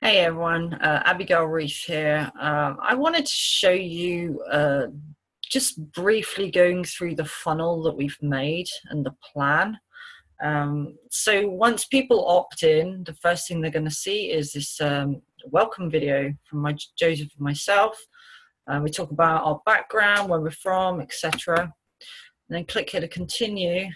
Hey everyone, Abigail Ruth here. I wanted to show you just briefly going through the funnel that we've made and the plan. So once people opt in, the first thing they're going to see is this welcome video from Joseph and myself. We talk about our background, where we're from, etc. Then click here to continue.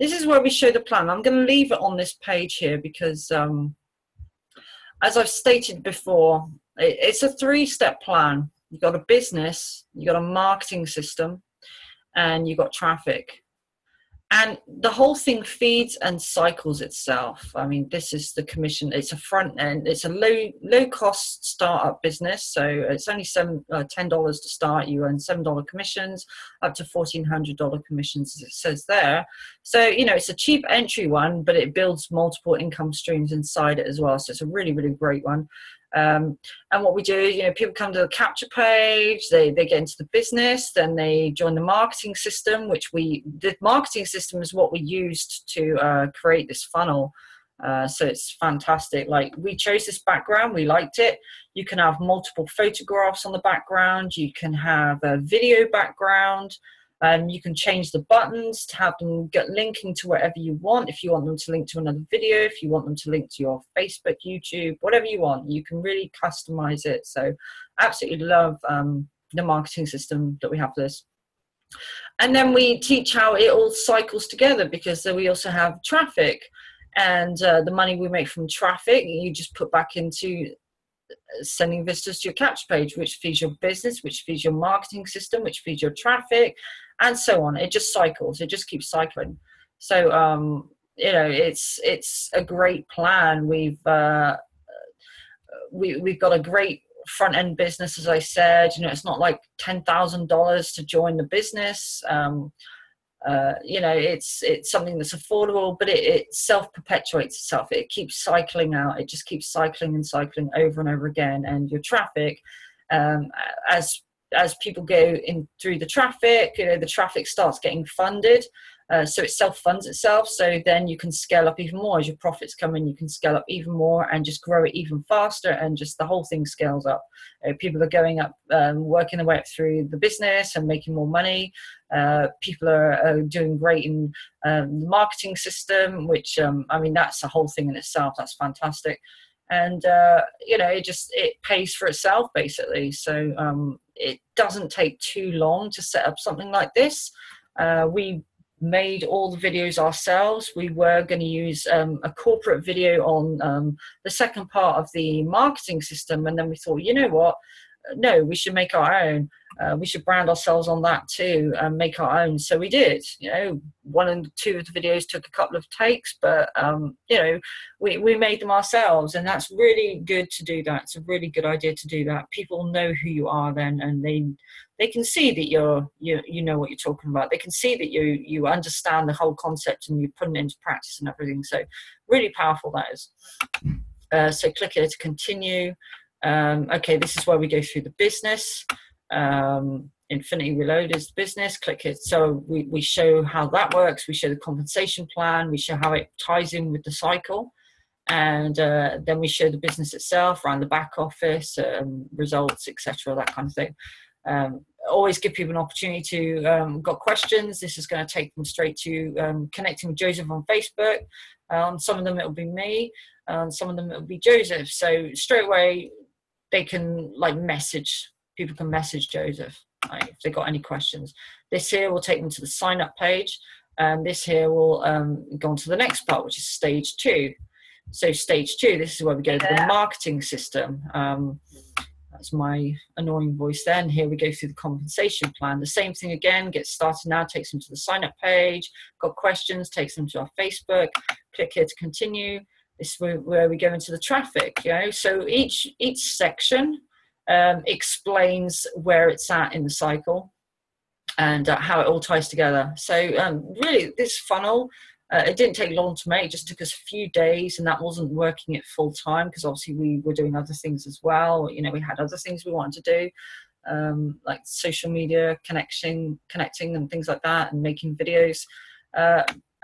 This is where we show the plan. I'm going to leave it on this page here because as I've stated before, it's a three-step plan. You've got a business, you've got a marketing system, and you've got traffic. And the whole thing feeds and cycles itself. I mean, this is the commission. It's a front end. It's a low-cost startup business. So it's only $10 to start. You earn $7 commissions, up to $1,400 commissions, as it says there. So, you know, it's a cheap entry one, but it builds multiple income streams inside it as well. So it's a really, really great one. And what we do, you know, people come to the capture page, they get into the business, then they join the marketing system, which the marketing system is what we used to create this funnel. So it's fantastic. Like, we chose this background, we liked it. You can have multiple photographs on the background. You can have a video background. You can change the buttons to have them get linking to wherever you want. If you want them to link to another video, if you want them to link to your Facebook, YouTube, whatever you want, you can really customize it. So absolutely love the marketing system that we have for this. And then we teach how it all cycles together, because then we also have traffic, and the money we make from traffic, you just put back into sending visitors to your capture page, which feeds your business, which feeds your marketing system, which feeds your traffic, and so on. It just cycles. It just keeps cycling. So you know, it's a great plan. We've got a great front end business, as I said. You know, it's not like $10,000 to join the business. You know, it's something that's affordable, but it self-perpetuates itself. It keeps cycling out. It just keeps cycling and cycling over and over again. And your traffic, as people go in through the traffic, you know, the traffic starts getting funded. So it self-funds itself. So then you can scale up even more. As your profits come in, you can scale up even more and just grow it even faster, and just the whole thing scales up. People are going up, working their way up through the business and making more money. People are doing great in the marketing system, which, I mean, that's a whole thing in itself. That's fantastic. And, you know, it pays for itself, basically. So it doesn't take too long to set up something like this. We made all the videos ourselves. We were going to use a corporate video on the second part of the marketing system, and then we thought, you know what, no, we should make our own. We should brand ourselves on that too and make our own. So we did. You know, one and two of the videos took a couple of takes, but you know, we made them ourselves, and that's really good to do that. It's a really good idea to do that. People know who you are then, and they can see that you know what you're talking about. They can see that you understand the whole concept and you put it into practice and everything. So really powerful that is. So click here to continue. Okay, this is where we go through the business. Infinity Reloaded is the business. Click it. So we show how that works. We show the compensation plan. We show how it ties in with the cycle. And then we show the business itself, around the back office, results, etc., that kind of thing. Always give people an opportunity to, got questions. This is going to take them straight to connecting with Joseph on Facebook. Some of them it will be me, some of them it will be Joseph. So straight away they can message. People can message Joseph, like, if they've got any questions. This here will take them to the sign-up page, and this here will go on to the next part, which is stage two. So stage two, this is where we go to the marketing system. That's my annoying voice then. Here we go through the compensation plan. The same thing again, gets started now, takes them to the sign-up page, got questions, takes them to our Facebook. Click here to continue. This is where we go into the traffic, you know. So each section explains where it's at in the cycle and how it all ties together. So really, this funnel, it didn't take long to make. It just took us a few days, and that wasn't working it full time, because obviously we were doing other things as well. You know, we had other things we wanted to do, like social media connecting and things like that, and making videos.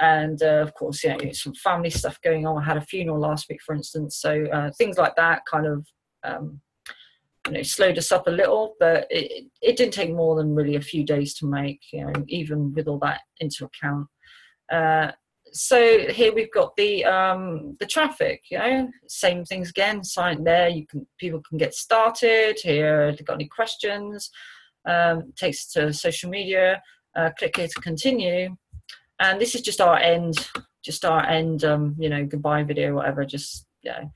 And of course, you know, some family stuff going on. I had a funeral last week, for instance. So things like that kind of, you know, slowed us up a little, but it didn't take more than really a few days to make, you know, even with all that into account. So here we've got the traffic, you know, same things again, sign there, people can get started here. If they've got any questions, takes to social media, click here to continue. And this is just our end, you know, goodbye video, whatever, just, you know,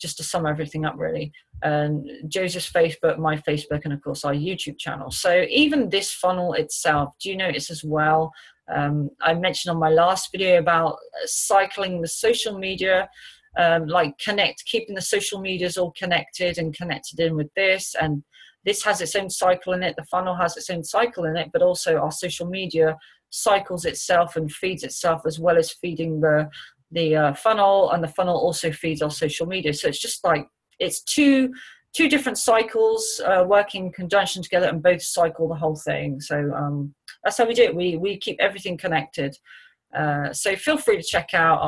just to sum everything up really. And Joseph's Facebook, my Facebook, and of course our YouTube channel. So even this funnel itself, do you notice as well, I mentioned on my last video about cycling the social media, like keeping the social medias all connected and connected in with this. And this has its own cycle in it. The funnel has its own cycle in it, but also our social media cycles itself and feeds itself, as well as feeding the funnel, and the funnel also feeds our social media. So it's just like, it's two different cycles working in conjunction together, and both cycle the whole thing. So that's how we do it. We keep everything connected. So feel free to check out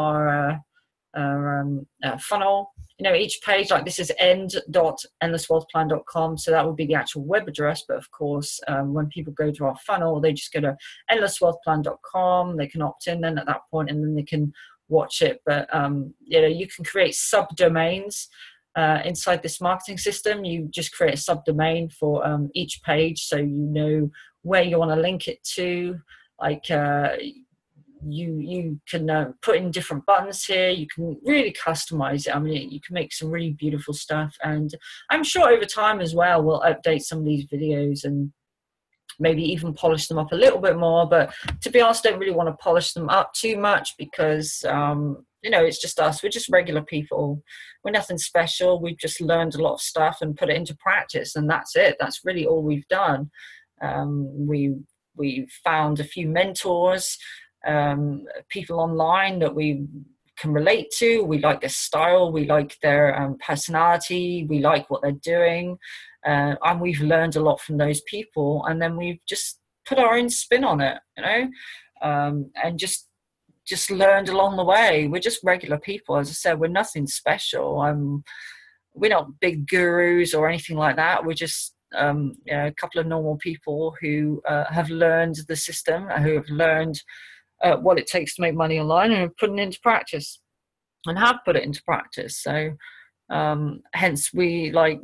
our funnel. You know, each page, like this is end.endlesswealthplan.com. So that would be the actual web address. But of course, when people go to our funnel, they just go to endlesswealthplan.com. They can opt in then at that point, and then they can watch it. But, you know, you can create subdomains. Inside this marketing system, you just create a subdomain for each page, so you know where you want to link it to. Like you can put in different buttons here. You can really customize it. I mean, you can make some really beautiful stuff, and I'm sure over time as well we'll update some of these videos and maybe even polish them up a little bit more. But to be honest, I don't really want to polish them up too much, because you know, it's just us. We're just regular people. We're nothing special. We've just learned a lot of stuff and put it into practice, and that's it. That's really all we've done. We've found a few mentors, people online that we can relate to. We like their style. We like their personality. We like what they're doing. And we've learned a lot from those people. And then we've just put our own spin on it, you know, and just learned along the way. We're just regular people. As I said, we're nothing special. We're not big gurus or anything like that. We're just you know, a couple of normal people who have learned the system, who have learned what it takes to make money online, and have put it into practice, So hence we, like,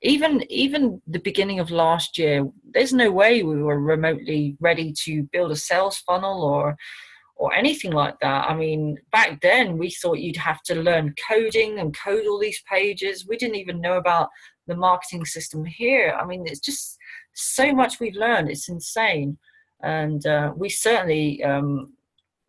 even the beginning of last year, there's no way we were remotely ready to build a sales funnel or anything like that. I mean, back then we thought you'd have to learn coding and code all these pages. We didn't even know about the marketing system here. I mean, it's just so much we've learned. It's insane. And we certainly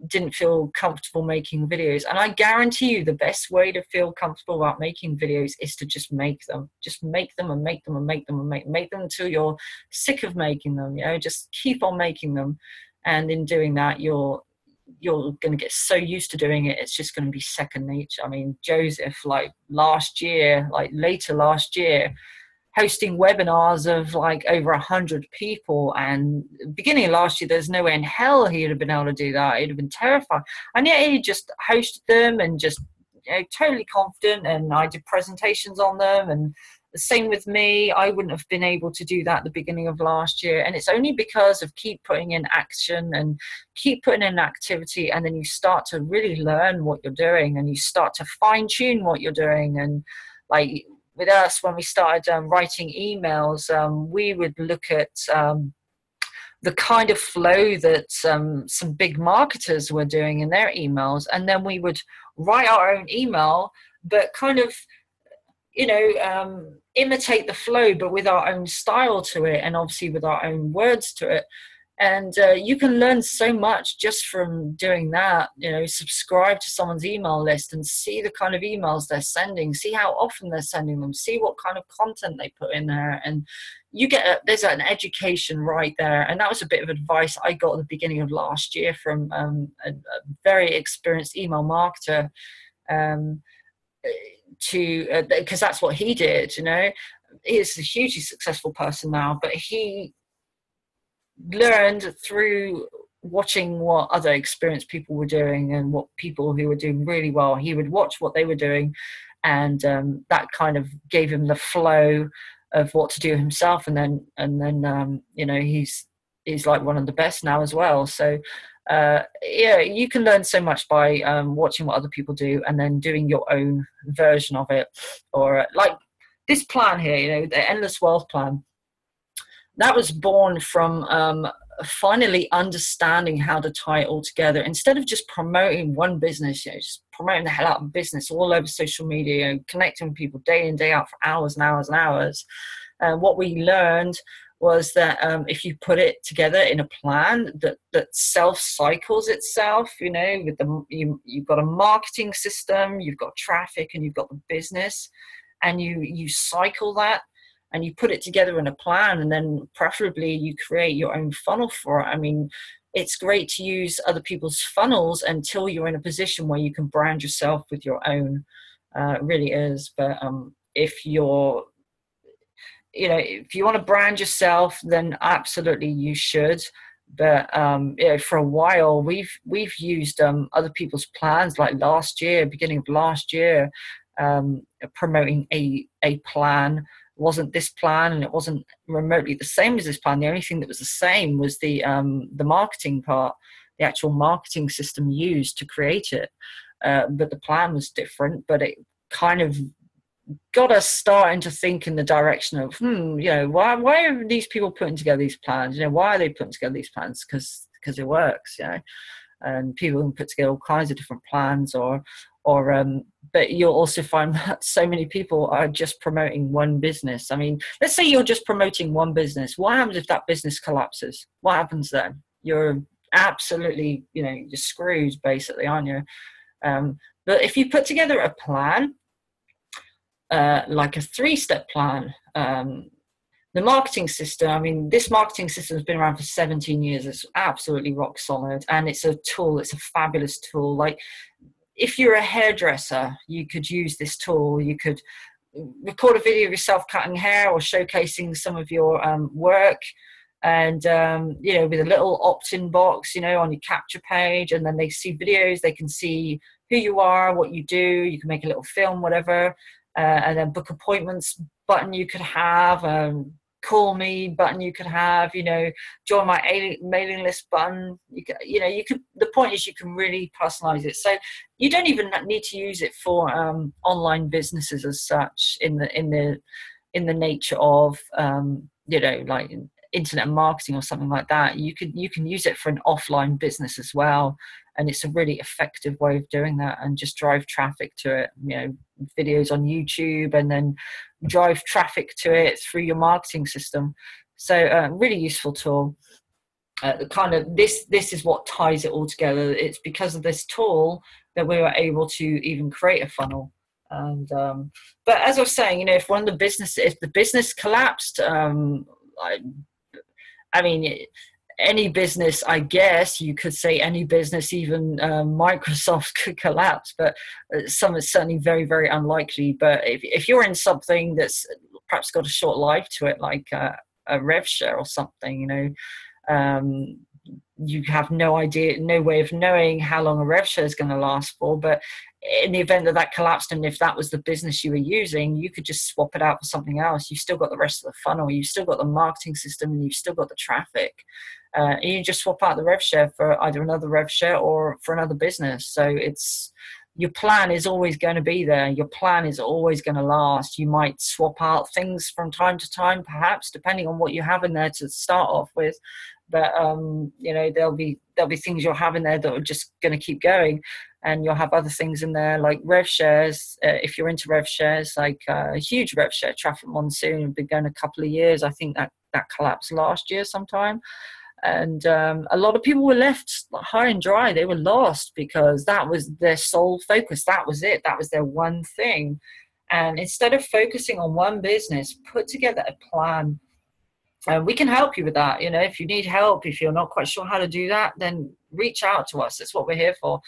didn't feel comfortable making videos. And I guarantee you the best way to feel comfortable about making videos is to just make them. Just make them and make them and make them and make them until you're sick of making them. You know, just keep on making them. And in doing that, you're going to get so used to doing it, it's just going to be second nature. I mean, Joseph, like last year, like later last year, hosting webinars of like over 100 people, and beginning of last year, there's no way in hell he'd have been able to do that. He'd have been terrified. And yet he just hosted them and just, you know, totally confident, and I did presentations on them, and the same with me. I wouldn't have been able to do that at the beginning of last year. And it's only because of keep putting in action and keep putting in activity. And then you start to really learn what you're doing, and you start to fine tune what you're doing. And like with us, when we started writing emails, we would look at the kind of flow that some big marketers were doing in their emails. And then we would write our own email, but kind of, you know, imitate the flow, but with our own style to it, and obviously with our own words to it. And you can learn so much just from doing that. You know, subscribe to someone's email list and see the kind of emails they're sending, see how often they're sending them, see what kind of content they put in there. And you get there's an education right there. And that was a bit of advice I got at the beginning of last year from a very experienced email marketer. To because that's what he did. You know, he is a hugely successful person now, but he learned through watching what other experienced people were doing and what people who were doing really well, he would watch what they were doing, and that kind of gave him the flow of what to do himself. And then you know, he's like one of the best now as well. So yeah, you can learn so much by watching what other people do and then doing your own version of it. Or like this plan here, you know, the Endless Wealth Plan, that was born from finally understanding how to tie it all together. Instead of just promoting one business, you know, just promoting the hell out of business all over social media and connecting with people day in, day out for hours and hours and hours. What we learned was that if you put it together in a plan that self-cycles itself, you know, with you've got a marketing system, you've got traffic, and you've got the business, and you cycle that. And you put it together in a plan, and then preferably you create your own funnel for it. I mean, it's great to use other people's funnels until you're in a position where you can brand yourself with your own. It really is. But if you're, you know, if you want to brand yourself, then absolutely you should. But you know, for a while we've used other people's plans. Like last year, beginning of last year, promoting a plan. Wasn't this plan, and it wasn't remotely the same as this plan. The only thing that was the same was the marketing part, the actual marketing system used to create it. But the plan was different, but it kind of got us starting to think in the direction of, you know, why are these people putting together these plans? You know, why are they putting together these plans? Because it works, you know, and people can put together all kinds of different plans or but you'll also find that so many people are just promoting one business. I mean, let's say you're just promoting one business. What happens if that business collapses? What happens then? You're absolutely, you know, you're screwed basically, aren't you? But if you put together a plan, like a 3-step plan, the marketing system, I mean, this marketing system has been around for 17 years. It's absolutely rock solid. And it's a tool. It's a fabulous tool. Like, if you're a hairdresser, you could use this tool. You could record a video of yourself cutting hair or showcasing some of your work, and you know, with a little opt-in box, you know, on your capture page, and then they see videos, they can see who you are, what you do. You can make a little film, whatever, and then book appointments button you could have, call me button you could have, you know, join my mailing list button. You could, the point is you can really personalize it. So you don't even need to use it for online businesses as such, in the nature of you know, like internet marketing or something like that. You can use it for an offline business as well, and it's a really effective way of doing that, and just drive traffic to it, you know, videos on YouTube, and then drive traffic to it through your marketing system. So really useful tool. Kind of this is what ties it all together. It's because of this tool that we were able to even create a funnel. And but as I was saying, you know, if the business collapsed, I mean, any business, I guess you could say any business, even Microsoft could collapse, but some is certainly very, very unlikely. But if you're in something that's perhaps got a short life to it, like a rev share or something, you know, you have no idea, no way of knowing how long a rev share is going to last for. But in the event that collapsed, and if that was the business you were using, you could just swap it out for something else. You've still got the rest of the funnel, you've still got the marketing system, and you've still got the traffic. And you just swap out the rev share for either another rev share or for another business. So it's, your plan is always going to be there. Your plan is always going to last. You might swap out things from time to time, perhaps, depending on what you have in there to start off with. But you know, there'll be things you'll have in there that are just going to keep going, and you'll have other things in there like rev shares. If you're into rev shares, like a huge rev share, Traffic Monsoon, been going a couple of years. I think that collapsed last year sometime, and a lot of people were left high and dry. They were lost because that was their sole focus. That was it. That was their one thing. And instead of focusing on one business, put together a plan. And we can help you with that. You know, if you need help, if you're not quite sure how to do that, then reach out to us. That's what we're here for.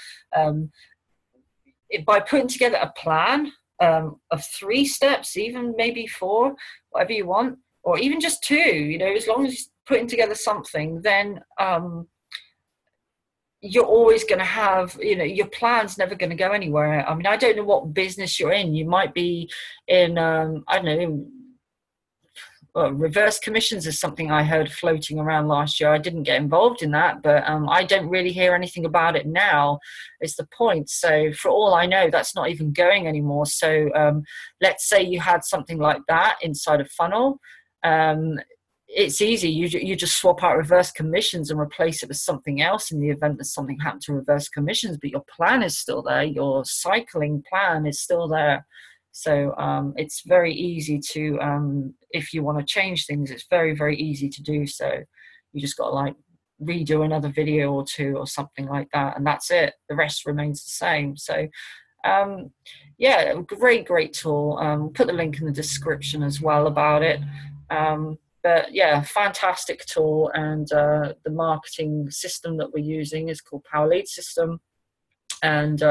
By putting together a plan of 3 steps, even maybe 4, whatever you want, or even just 2, you know, as long as you're putting together something, then you're always going to have, you know, your plan's never going to go anywhere. I mean, I don't know what business you're in. You might be in, I don't know, reverse commissions is something I heard floating around last year. I didn't get involved in that, but I don't really hear anything about it now is the point. So for all I know, that's not even going anymore. So let's say you had something like that inside a funnel. It's easy. You just swap out reverse commissions and replace it with something else in the event that something happened to reverse commissions, but your plan is still there. Your cycling plan is still there. So it's very easy to, if you want to change things, it's very, very easy to do. So you just got to like redo another video or two or something like that. And that's it. The rest remains the same. So yeah, great tool. Put the link in the description as well about it. But yeah, fantastic tool. And the marketing system that we're using is called Power Lead System. And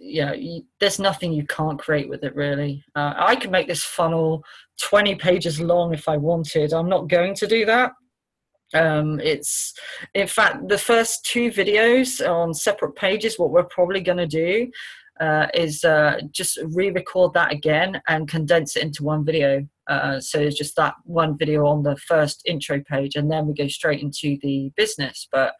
you know, there's nothing you can't create with it, really. I can make this funnel 20 pages long if I wanted. I'm not going to do that. It's, in fact, the first two videos on separate pages, what we're probably going to do is just re-record that again and condense it into one video. So it's just that one video on the first intro page, and then we go straight into the business. But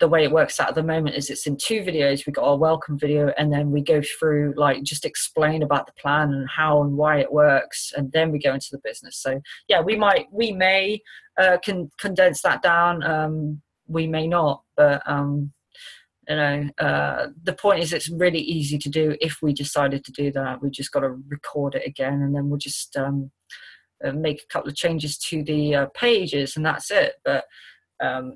the way it works out at the moment is it's in two videos. We got our welcome video, and then we go through, like, just explain about the plan and how and why it works, and then we go into the business. So yeah, we may condense that down. We may not, but you know, the point is it's really easy to do. If we decided to do that, we just got to record it again, and then we'll just make a couple of changes to the pages, and that's it. But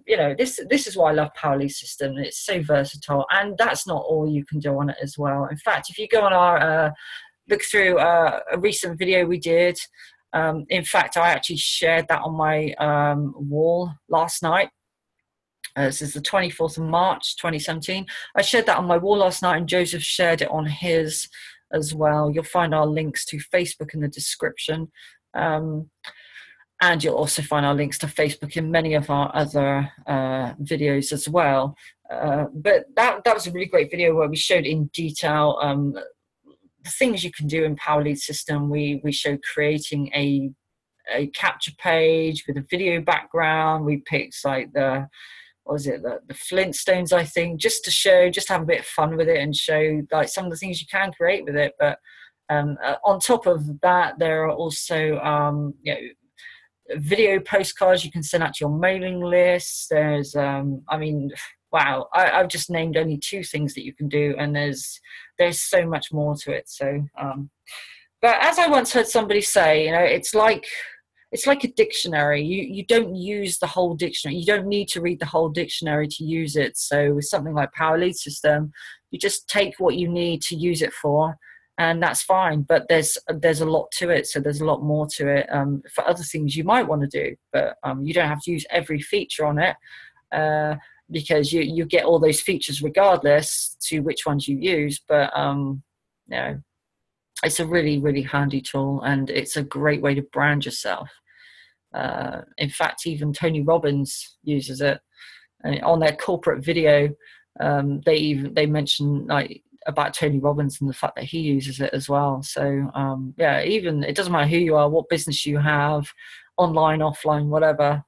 you know, this is why I love Power Lead System. It's so versatile, and that's not all you can do on it as well. In fact, if you go on our look through a recent video we did, in fact, I actually shared that on my wall last night. This is the 24th of March, 2017. I shared that on my wall last night, and Joseph shared it on his as well. You'll find our links to Facebook in the description. And you'll also find our links to Facebook in many of our other videos as well. But that was a really great video where we showed in detail the things you can do in Power Lead System. We showed creating a capture page with a video background. We picked, like, the Flintstones, I think, just to show, just have a bit of fun with it and show, like, some of the things you can create with it. But on top of that, there are also, you know, video postcards you can send out to your mailing list. There's I mean, wow, I've just named only two things that you can do, and there's so much more to it. So but as I once heard somebody say, you know, it's like a dictionary. You don't use the whole dictionary. You don't need to read the whole dictionary to use it. So with something like Power Lead System, you just take what you need to use it for, and that's fine. But there's a lot to it. So there's a lot more to it for other things you might want to do, but you don't have to use every feature on it because you get all those features regardless to which ones you use. But you know, it's a really, really handy tool, and it's a great way to brand yourself. In fact, even Tony Robbins uses it, and on their corporate video, they mention, like, about Tony Robbins and the fact that he uses it as well. So yeah, even it doesn't matter who you are, what business you have, online, offline, whatever.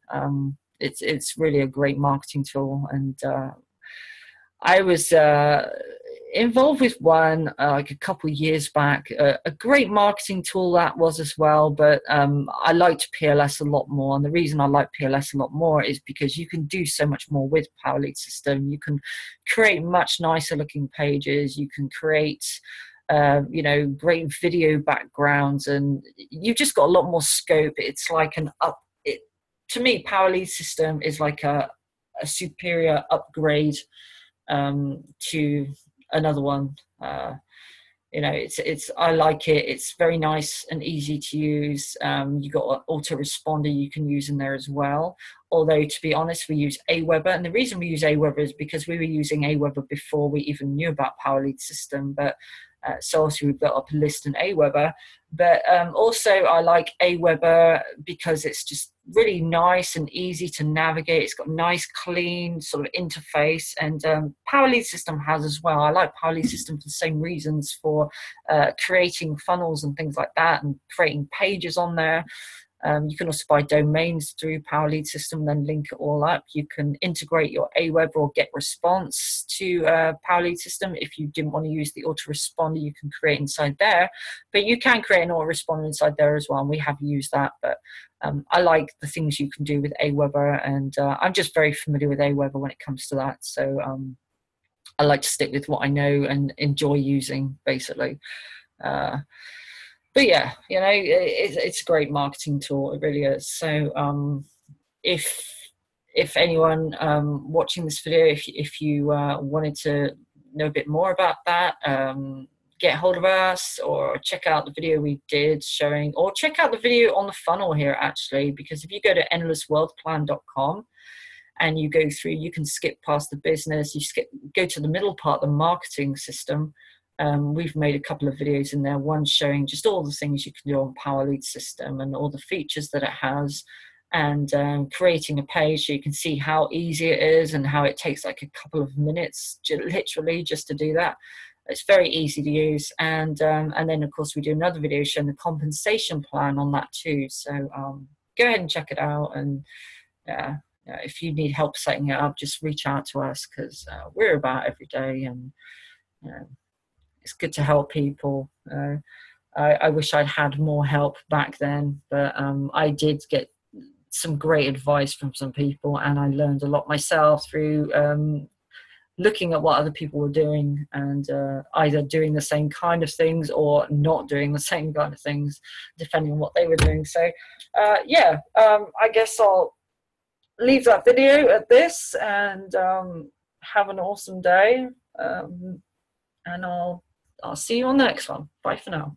It's really a great marketing tool. And I was involved with one like a couple of years back, a great marketing tool that was as well. But I liked PLS a lot more, and the reason I like PLS a lot more is because you can do so much more with Power Lead System. You can create much nicer looking pages. You can create you know, great video backgrounds, and you've just got a lot more scope. It's like to me, Power Lead System is like a superior upgrade to another one. You know, I like it. It's very nice and easy to use. You got an autoresponder you can use in there as well. Although, to be honest, we use Aweber, and the reason we use Aweber is because we were using Aweber before we even knew about Power Lead System. But so obviously we built up a list in Aweber. But also I like Aweber because it's just really nice and easy to navigate. It's got nice, clean sort of interface, and Power Lead System has as well. I like Power Lead System for the same reasons, for creating funnels and things like that, and creating pages on there. You can also buy domains through Power Lead System, then link it all up. You can integrate your Aweber or GetResponse to Power Lead System. If you didn't want to use the autoresponder, you can create inside there. But you can create an autoresponder inside there as well, and we have used that. But I like the things you can do with Aweber, and I'm just very familiar with Aweber when it comes to that. So I like to stick with what I know and enjoy using, basically. But yeah, you know, it's a great marketing tool. It really is. So if anyone watching this video, if you wanted to know a bit more about that, get hold of us, or check out the video we did showing, or check out the video on the funnel here, actually, because if you go to endlesswealthplan.com, and you go through, you can skip past the business, you go to the middle part, the marketing system. We've made a couple of videos in there, one showing just all the things you can do on Power Lead System and all the features that it has, and creating a page so you can see how easy it is and how it takes like a couple of minutes, literally, just to do that. It's very easy to use. And then, of course, we do another video showing the compensation plan on that too. So go ahead and check it out. And if you need help setting it up, just reach out to us, because we're about every day, and it's good to help people. I wish I'd had more help back then, but I did get some great advice from some people, and I learned a lot myself through looking at what other people were doing, and either doing the same kind of things or not doing the same kind of things, depending on what they were doing. So I guess I'll leave that video at this, and have an awesome day, and I'll see you on the next one. Bye for now.